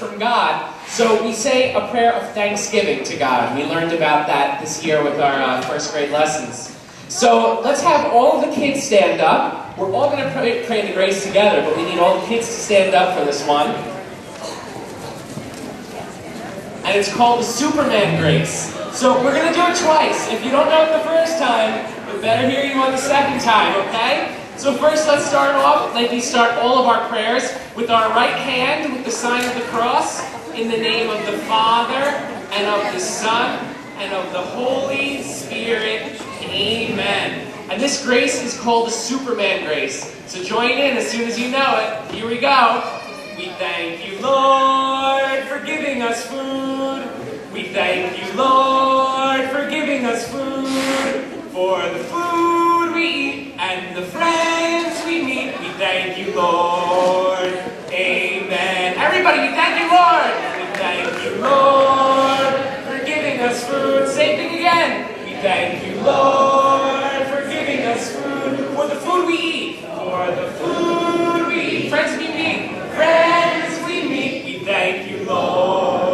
from God. So we say a prayer of thanksgiving to God. We learned about that this year with our first grade lessons. So let's have all of the kids stand up. We're all going to pray the grace together, but we need all the kids to stand up for this one. And it's called the Superman Grace. So we're going to do it twice. If you don't know it the first time, we better hear you on the second time, okay? So first, let's start off, like we start all of our prayers, with our right hand, with the sign of the cross, in the name of the Father, and of the Son, and of the Holy Spirit. Amen. And this grace is called the Superman Grace. So join in as soon as you know it. Here we go. We thank you, Lord, for giving us food. We thank you, Lord, for giving us food, for the food we eat and the friends we meet. We thank you, Lord. Amen. Everybody, we thank you, Lord. We thank you, Lord, for giving us food. Same thing again. We thank you, Lord, for giving us food, for the food we eat, for the food we eat. Friends we meet. Friends we meet. We thank you, Lord.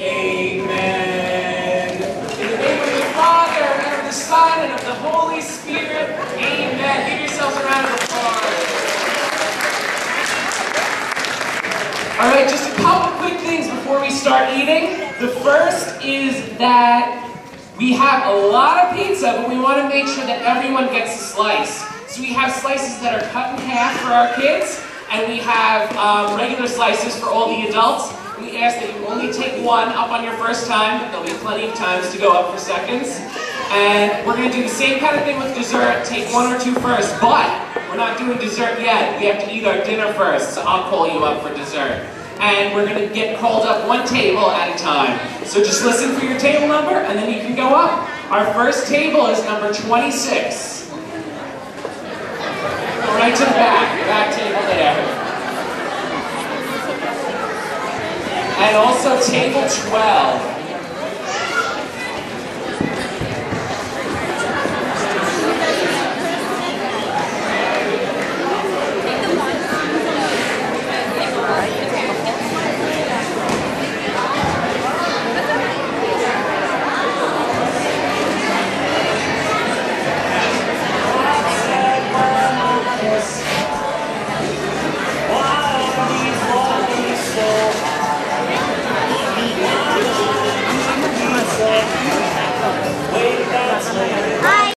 Amen. In the name of the Father, and of the Son, and of the Holy Spirit. Amen. Give yourselves a round of applause. All right, just a couple quick things before we start eating. The first is that we have a lot of pizza, but we want to make sure that everyone gets a slice. So we have slices that are cut in half for our kids, and we have regular slices for all the adults. We ask that you only take one up on your first time. There'll be plenty of times to go up for seconds. And we're going to do the same kind of thing with dessert. Take one or two first, but we're not doing dessert yet. We have to eat our dinner first, so I'll call you up for dessert. And we're going to get called up one table at a time. So just listen for your table number, and then you can go up. Our first table is number 26. Right to the back table there. And also table 12.